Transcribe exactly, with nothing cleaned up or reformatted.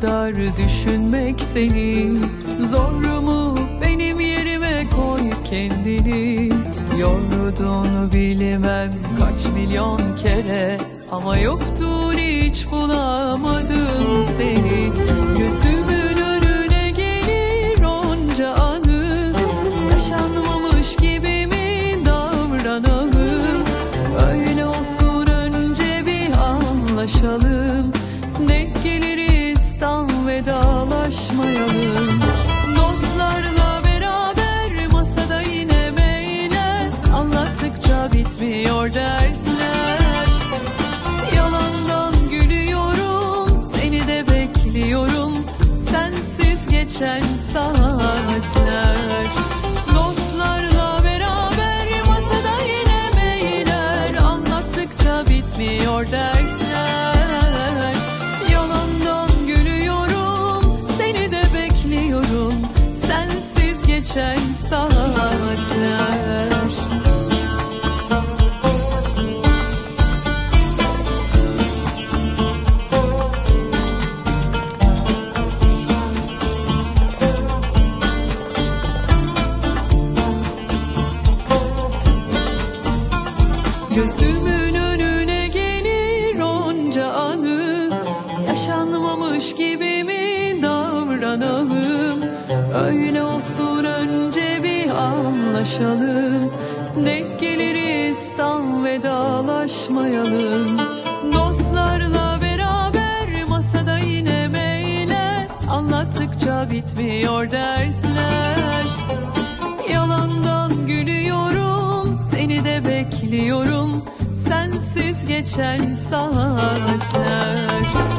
kadar düşünmek seni zor mu, benim yerime koy kendini. Yorduğunu bilmem kaç milyon kere, ama yoktun hiç bulamadım seni. Gözümün önüne gelir onca anı, yaşanmamış gibi mi davranalım? Öyle olsun, önce bir anlaşalım, denk geliriz tam vedalaşmayalım. Dostlarla beraber masada yine meyler, anlattıkça bitmiyor dertler. Sensiz geçen saatler, dostlarla beraber masada yine meyler, anlattıkça bitmiyor dertler. Yalandan gülüyorum, seni de bekliyorum, sensiz geçen saatler. Gözümün önüne gelir onca anı, yaşanmamış gibi mi davranalım? Öyle olsun, önce bir anlaşalım, denk geliriz tam vedalaşmayalım. Dostlarla beraber masada yine meyler, anlattıkça bitmiyor dertler. Yalandan gülüyorum, seni de bekliyorum, sensiz geçen saatler.